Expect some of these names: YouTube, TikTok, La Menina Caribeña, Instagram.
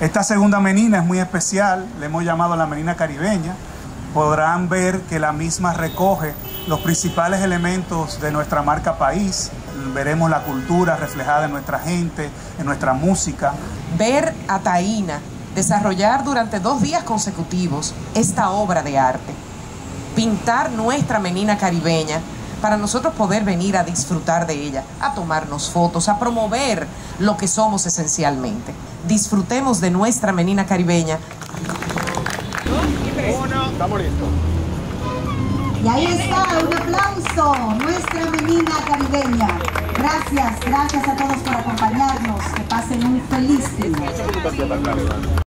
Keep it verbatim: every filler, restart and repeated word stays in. Esta segunda menina es muy especial, le hemos llamado la menina caribeña. Podrán ver que la misma recoge los principales elementos de nuestra marca país. Veremos la cultura reflejada en nuestra gente, en nuestra música. Ver a Taína desarrollar durante dos días consecutivos esta obra de arte, pintar nuestra menina caribeña, para nosotros poder venir a disfrutar de ella, a tomarnos fotos, a promover lo que somos esencialmente. Disfrutemos de nuestra menina caribeña. Uno, estamos listos. Y ahí está, un aplauso, nuestra menina caribeña. Gracias, gracias a todos por acompañarnos. Que pasen un feliz día.